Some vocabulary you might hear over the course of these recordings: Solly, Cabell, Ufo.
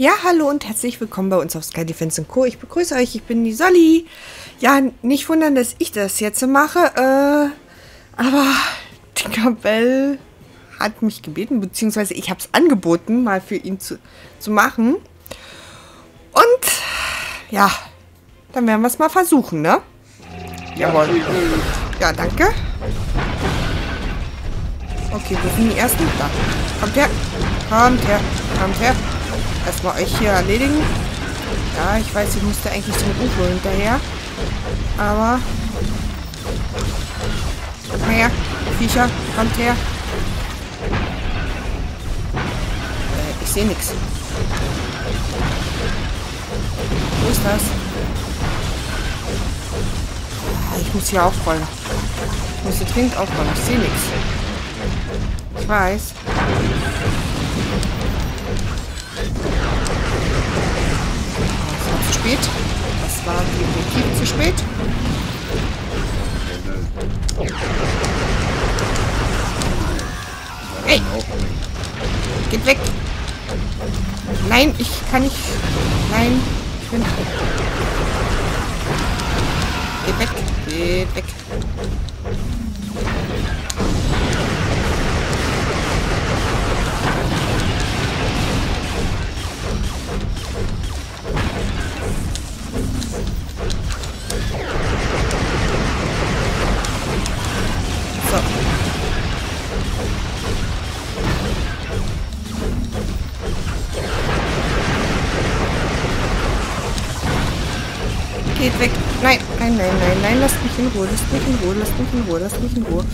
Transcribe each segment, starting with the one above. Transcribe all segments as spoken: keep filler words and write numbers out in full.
Ja, hallo und herzlich willkommen bei uns auf Sky Defense und Co. Ich begrüße euch, ich bin die Solly. Ja, nicht wundern, dass ich das jetzt mache, äh, aber die Cabell hat mich gebeten, beziehungsweise ich habe es angeboten, mal für ihn zu, zu machen. Und, ja, dann werden wir es mal versuchen, ne? Jawohl. Ja, danke. Okay, wir sind die Ersten. Da. Kommt her, kommt her, kommt her. Erstmal euch hier erledigen. Ja, ich weiß, ich musste eigentlich zum Ufo hinterher. Aber... Kommt mal her, Viecher, kommt her. Äh, ich sehe nichts. Wo ist das? Ich muss hier aufräumen. Ich muss hier dringend aufräumen. Ich sehe nichts. Ich weiß. Zu spät. Das war definitiv zu spät. Hey! Geht weg! Nein, ich kann nicht. Nein, ich bin. Geht weg! Geht weg! Geht weg. Nein, nein, nein, nein, nein. Lasst mich in Ruhe, lasst mich in Ruhe, lasst mich in Ruhe, lasst mich in Ruhe.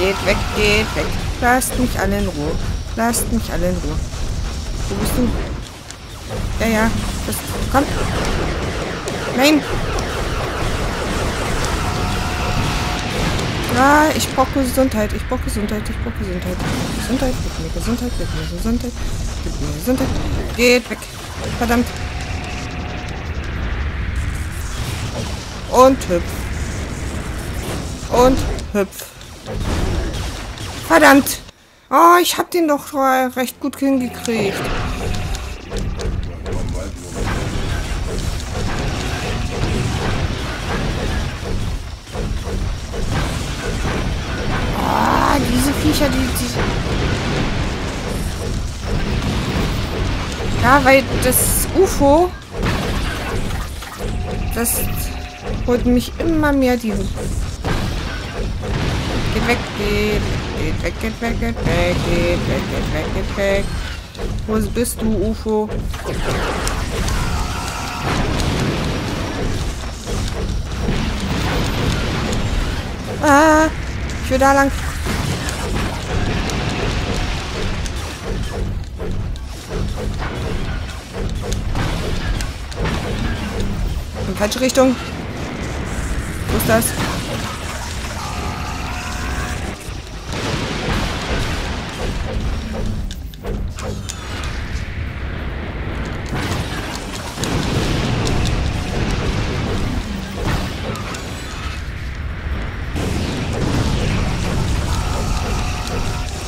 Geht weg, geht weg. Lasst mich alle in Ruhe. Lasst mich alle in Ruhe. Wo bist du? Ja, ja. Das kommt. Nein. Ja, ich brauche Gesundheit. Ich brauche Gesundheit. Ich brauche Gesundheit. Gesundheit. Gib mir Gesundheit. Gib mir Gesundheit. Gib mir Gesundheit. Geht weg. Verdammt. Und hüpf. Und hüpf. Verdammt. Oh, ich hab den doch recht gut hingekriegt. Diese Viecher, die, die... Ja, weil das UFO... Das holt mich immer mehr diese... Geht weg, geht... Geht weg, geht weg, geht weg, geht weg, geht weg, geht weg. Wo bist du, UFO? Ah, ich will da lang... Falsche Richtung. Wo ist das?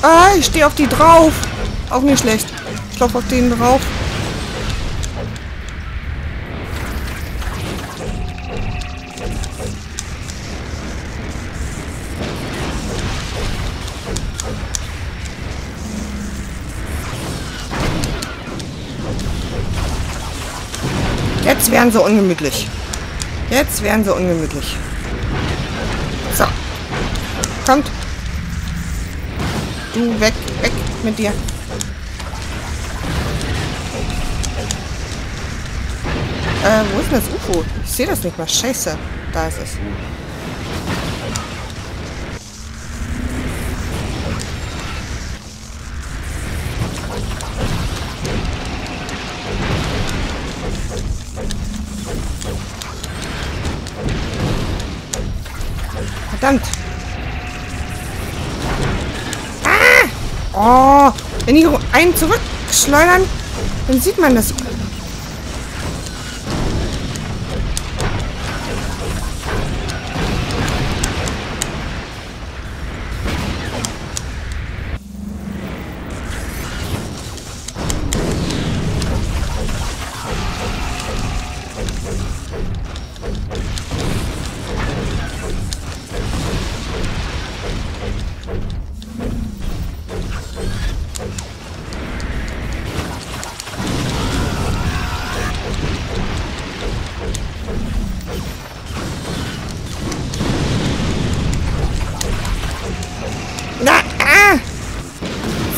Ah, ich stehe auf die drauf. Auch nicht schlecht. Ich glaube auf den drauf. Jetzt werden sie ungemütlich. Jetzt werden sie ungemütlich. So. Kommt. Du weg, weg mit dir. Äh, wo ist denn das UFO? Ich sehe das nicht mal. Scheiße. Da ist es. Verdammt! Ah! Oh! Wenn die einen zurückschleudern, dann sieht man das.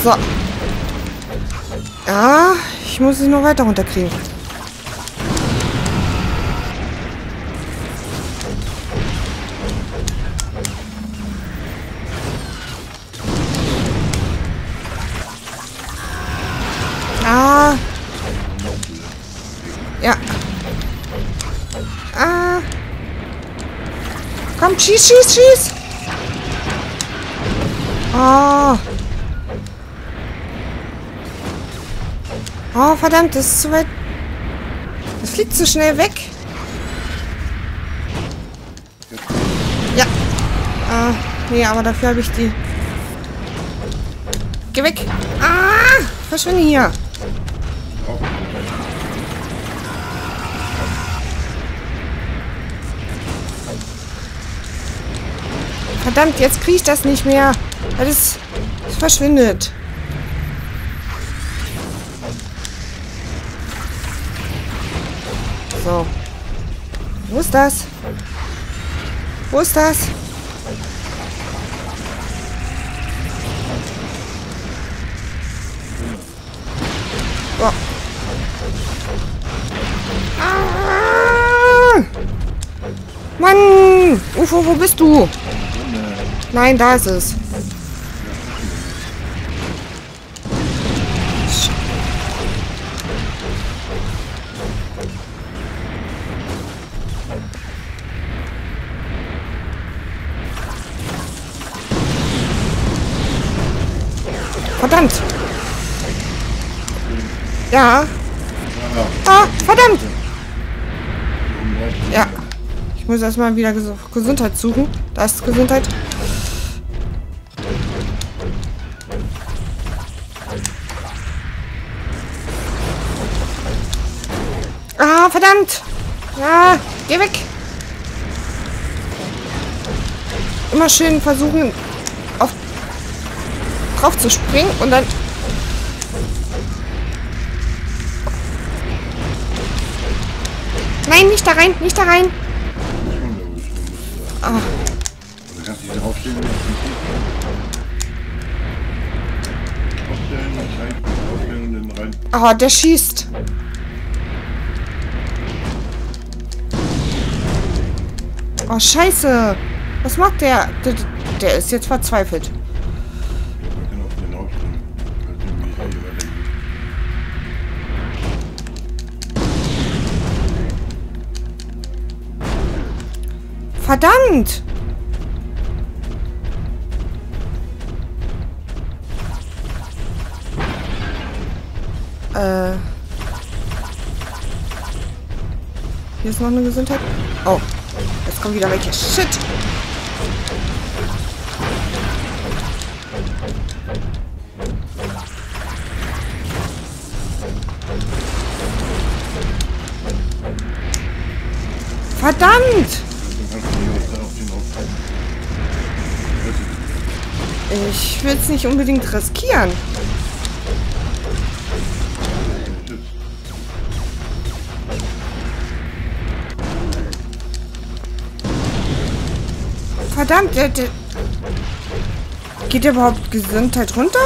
So. Ah, ich muss es nur weiter runterkriegen. Ah. Ja. Ah. Komm, schieß, schieß, schieß. Ah. Oh, verdammt, das ist zu weit. Das fliegt zu schnell weg. Ja. Ah, nee, aber dafür habe ich die. Geh weg. Ah, verschwinde hier. Verdammt, jetzt kriege ich das nicht mehr. Das ist, das verschwindet. So. Wo ist das? Wo ist das? Oh. Ah! Mann! Ufo, wo bist du? Nein, da ist es. Verdammt! Ja. Ah, verdammt! Ja. Ich muss erstmal wieder Gesundheit suchen. Da ist Gesundheit. Ah, verdammt! Ja, geh weg! Immer schön versuchen, auf drauf zu springen und dann... Nein, nicht da rein, nicht da rein! Ah. Oh, der schießt! Oh, scheiße! Was macht der? Der, der ist jetzt verzweifelt. Verdammt! Äh. Hier ist noch eine Gesundheit. Oh. Jetzt kommt wieder welche. Shit! Verdammt! Ich will es nicht unbedingt riskieren. Verdammt, der, der geht der überhaupt Gesundheit runter?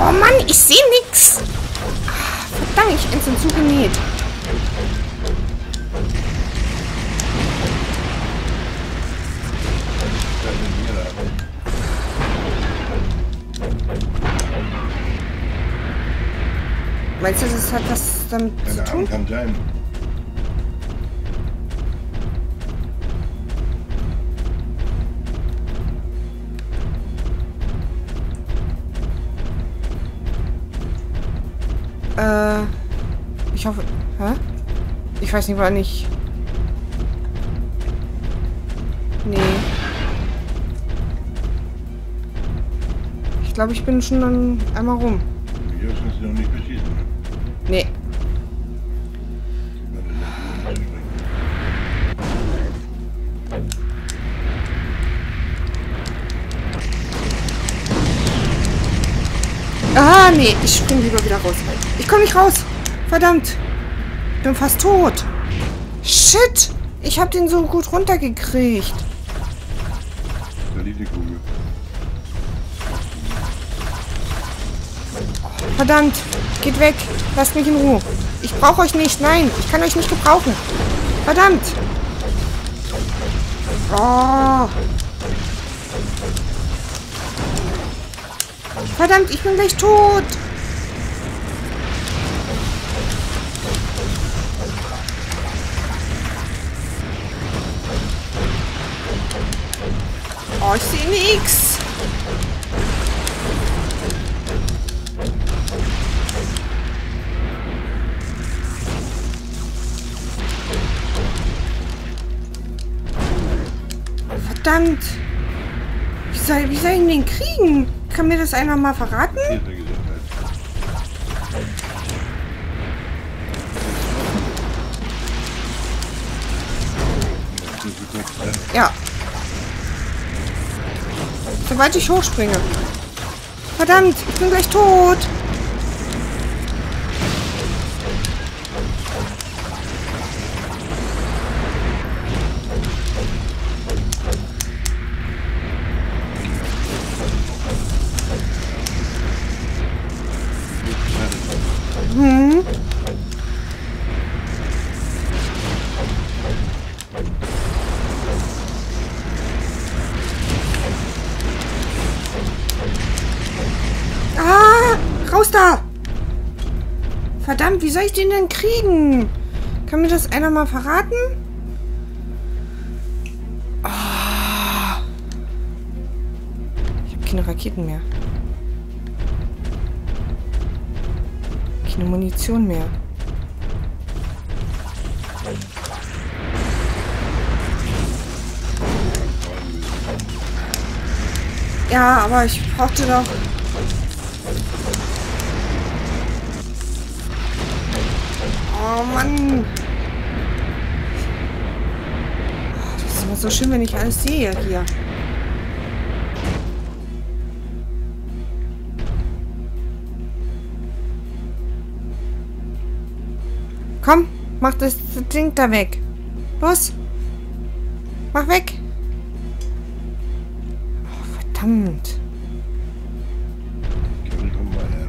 Oh Mann, ich sehe nichts. Verdammt, ich bin zum Zugenäht. Meinst du, das hat was damit zu tun? Kann sein. Äh, ich hoffe... Hä? Ich weiß nicht, war nicht... Nee. Ich glaube, ich bin schon dann einmal rum. Hier kannst du noch nicht beschießen. Nee. Ah, nee, ich spring lieber wieder raus. Ich komme nicht raus. Verdammt. Ich bin fast tot. Shit. Ich habe den so gut runtergekriegt. da liegt eine Kugel. Verdammt, geht weg. Lasst mich in Ruhe. Ich brauche euch nicht. Nein, ich kann euch nicht gebrauchen. Verdammt. Oh. Verdammt, ich bin gleich tot. Oh, ich sehe nichts. Verdammt! Wie soll, wie soll ich den kriegen? Kann mir das einer mal verraten? Ja. Sobald ich hochspringe. Verdammt, ich bin gleich tot. Hm. Ah, raus da! Verdammt, wie soll ich den denn kriegen? Kann mir das einer mal verraten? Oh. Ich habe keine Raketen mehr. Keine Munition mehr. Ja, aber ich brauchte doch... Oh Mann! Das ist immer so schön, wenn ich alles sehe hier. Komm, mach das Ding da weg. Los. Mach weg. Oh, verdammt. Kevin, komm mal her.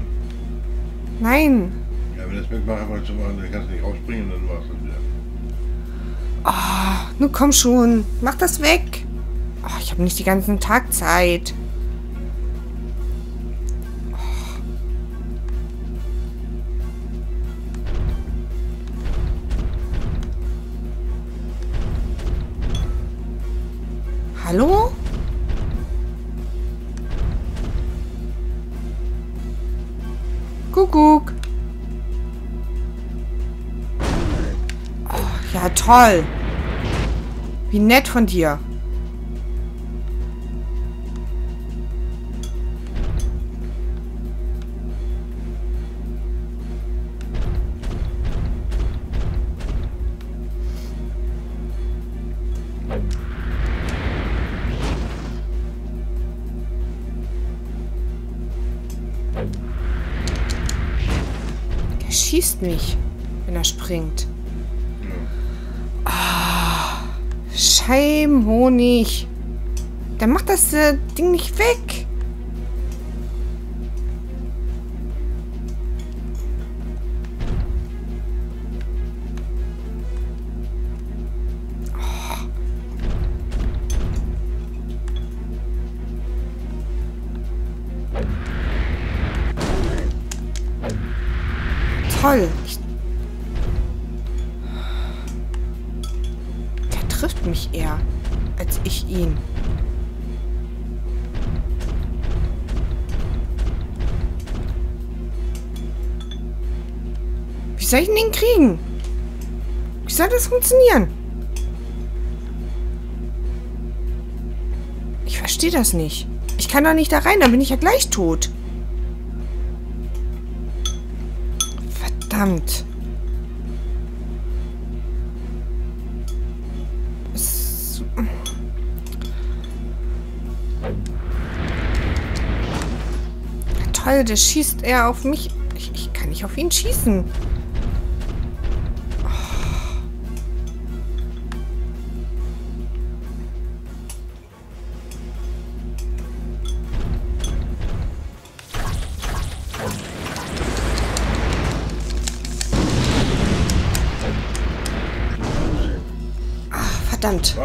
Nein. Ja, wenn das wegmachen wolltest du machen, dann kannst du nicht rausspringen, dann machst du es wieder. Oh, nun komm schon. Mach das weg. Oh, ich habe nicht den ganzen Tag Zeit. Hallo? Kuckuck. Oh, ja, toll. Wie nett von dir. Schießt mich, wenn er springt. Oh, Scheibenhonig. Dann macht das äh, Ding nicht weg. Toll. Der trifft mich eher, als ich ihn. Wie soll ich ihn kriegen? Wie soll das funktionieren? Ich verstehe das nicht. Ich kann doch nicht da rein, dann bin ich ja gleich tot. Verdammt. Ja, toll, der schießt er auf mich. Ich, ich kann nicht auf ihn schießen. Oh. Verdammt.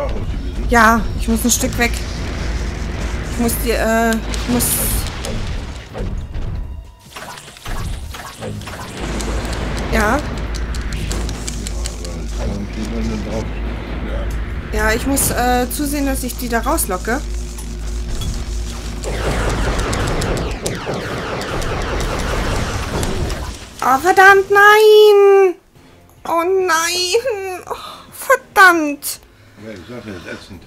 Ja, ich muss ein Stück weg. Ich muss die, äh, ich muss... Ja. Ja, ich muss äh, zusehen, dass ich die da rauslocke. Oh, verdammt, nein! Oh nein! Oh, verdammt! Ja, ich sag, das ist ätzend.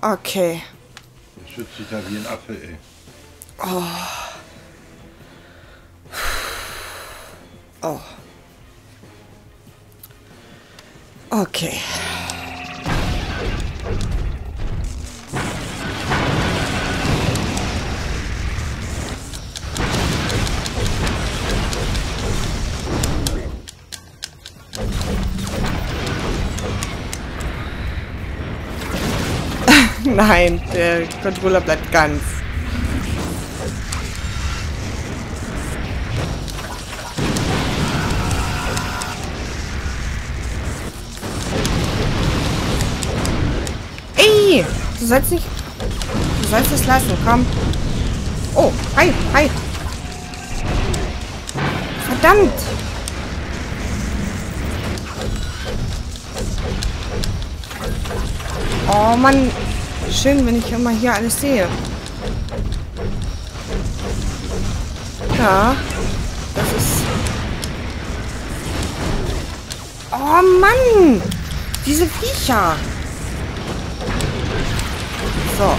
Okay. Das schützt sich da wie ein Apfel, ey. Oh. Oh. Okay. Nein, der Controller bleibt ganz. Ey! Du sollst nicht... Du sollst es lassen, komm. Oh, hi, hi. Verdammt! Oh Mann. Schön, wenn ich immer hier alles sehe. Ja, das ist... Oh Mann! Diese Viecher! So.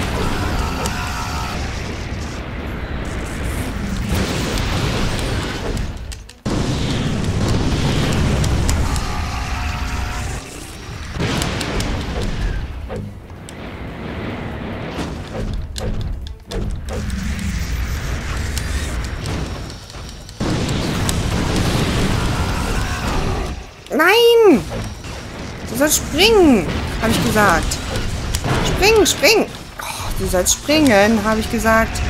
Nein! Du sollst springen, habe ich gesagt. Springen, springen! Oh, du sollst springen, habe ich gesagt.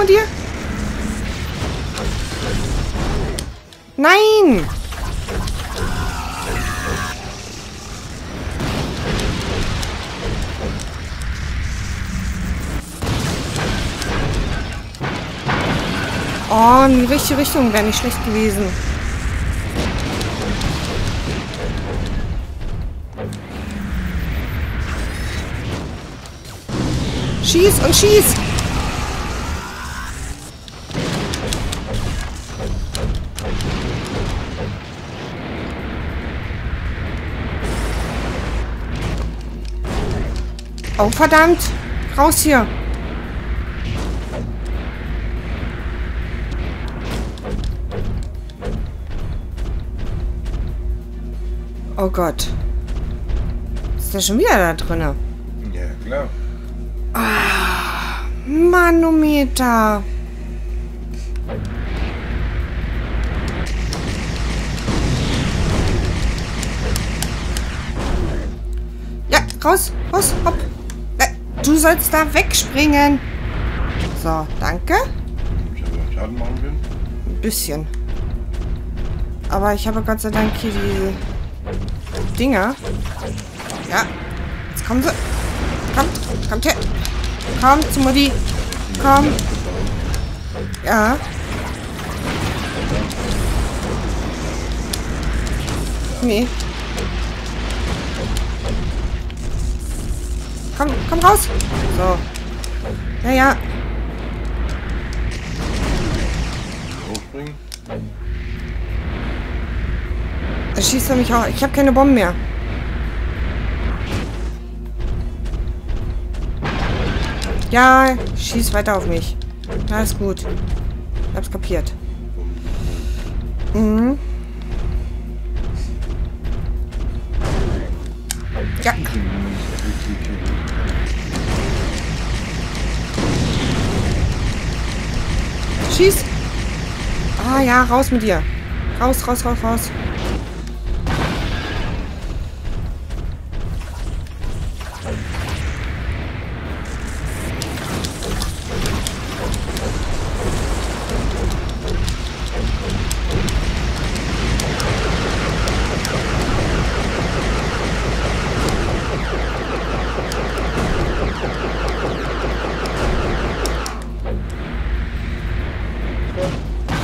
Mit dir? Nein! Oh, in die richtige Richtung wäre nicht schlecht gewesen. Schieß und schieß! Oh, verdammt! Raus hier! Oh Gott. Ist der schon wieder da drinne? Ja, klar. Ah, Manometer! Ja, raus! Raus! Hopp! Du sollst da wegspringen. So, danke. Ich habe noch Schaden machen können. Ein bisschen. Aber ich habe Gott sei Dank hier die Dinger. Ja. Jetzt kommen sie. Kommt, kommt her. Kommt zu Mutti. Komm. Ja. Nee. Komm, komm raus! So. Ja, ja. Hochspringen. Da schießt er mich auch. Ich habe keine Bomben mehr. Ja, schieß weiter auf mich. Alles gut. Ich hab's kapiert. Mhm. Ja. Schieß! Ah ja, raus mit dir. Raus, raus, raus, raus.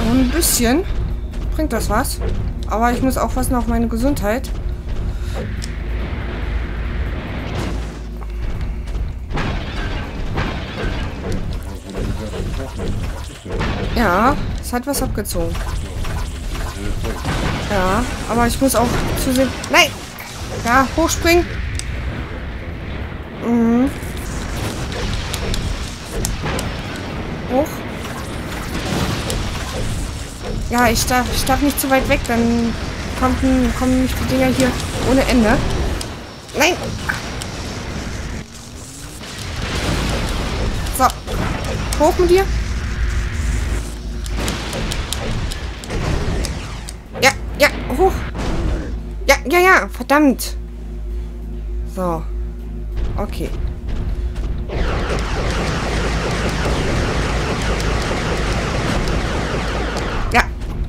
Ein bisschen bringt das was. Aber ich muss aufpassen auf meine Gesundheit. Ja, es hat was abgezogen. Ja, aber ich muss auch zusehen. Nein! Ja, hochspringen. Mhm. Hoch. Ja, ich darf, ich darf nicht zu weit weg, dann kommt, kommen nicht die Dinger hier ohne Ende. Nein! So, hoch mit dir. Ja, ja, hoch. Ja, ja, ja, verdammt. So, okay.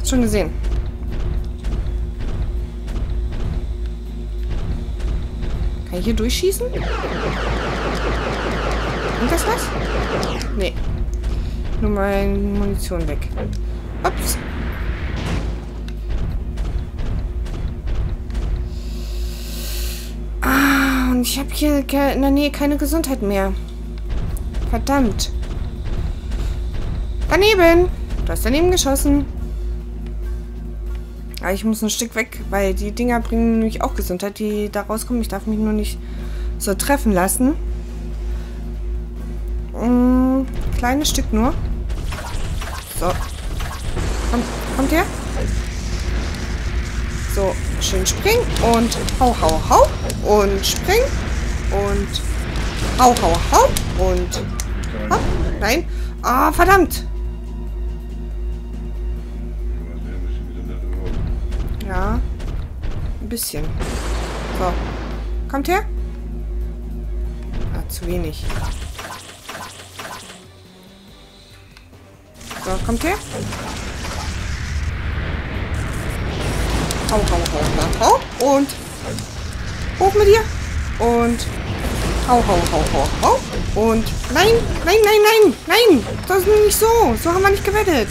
Schon gesehen. Kann ich hier durchschießen? Und das was? Nee. Nur meine Munition weg. Ups. Ah, und ich habe hier in der Nähe keine Gesundheit mehr. Verdammt. Daneben. Du hast daneben geschossen. Ich muss ein Stück weg, weil die Dinger bringen nämlich auch Gesundheit, die da rauskommen. Ich darf mich nur nicht so treffen lassen. Hm, kleines Stück nur. So. Komm, kommt her. So, schön springen und hau, hau, hau. Und spring und hau, hau, hau. Und hopp. Nein. Ah, verdammt. Ja, ein bisschen. So, kommt her. Ah, zu wenig. So, kommt her. Hau, hau, hau, hau. Und hoch mit dir. Und hau, hau, hau, hau, hau. Und nein, nein, nein, nein, nein. Das ist nicht so. So haben wir nicht gewettet.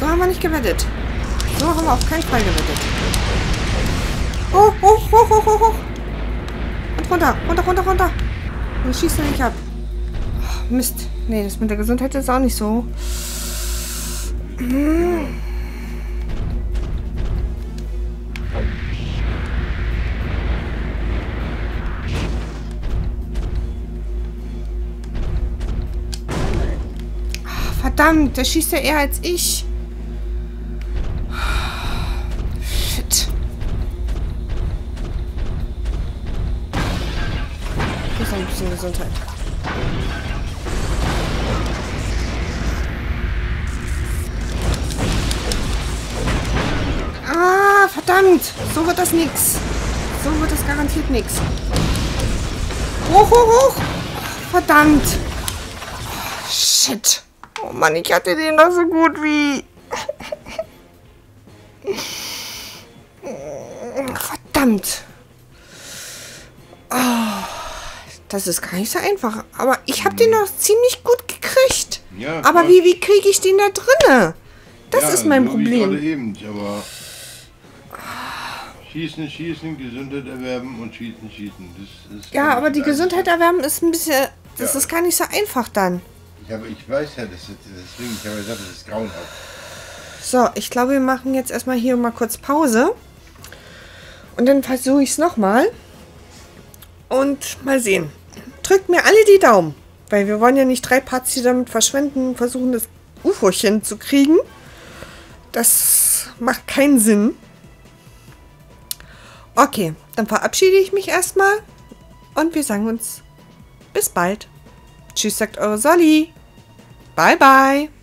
So haben wir nicht gewettet. So haben wir auf keinen Fall gewettet. Oh, hoch, hoch, hoch, hoch, hoch. Und runter, runter, runter, runter. Und schießt er nicht ab. Oh, Mist. Nee, das mit der Gesundheit ist auch nicht so. Hm. Oh, verdammt, der schießt ja eher als ich. Ein bisschen Gesundheit. Ah, verdammt! So wird das nix. So wird das garantiert nix. Hoch, hoch, hoch! Verdammt! Oh, shit! Oh Mann, ich hatte den noch so gut wie... Verdammt! Oh... Das ist gar nicht so einfach. Aber ich habe den noch ziemlich gut gekriegt. Ja, aber wie, wie kriege ich den da drinne? Das ja, ist mein Problem. Ich eben, aber schießen, schießen, Gesundheit erwerben und schießen, schießen. Das ist ja, aber die Gesundheit erwerben ist ein bisschen... Das ja. ist gar nicht so einfach dann. Ich, habe, ich weiß ja, das ist, deswegen ich habe gesagt, das ist grauenhaft. So, ich glaube, wir machen jetzt erstmal hier mal kurz Pause. Und dann versuche ich es nochmal. Und mal sehen. Drückt mir alle die Daumen, weil wir wollen ja nicht drei Parts hier damit verschwenden, versuchen das UFOchen zu kriegen. Das macht keinen Sinn. Okay, dann verabschiede ich mich erstmal und wir sagen uns bis bald. Tschüss, sagt eure Solly. Bye, bye.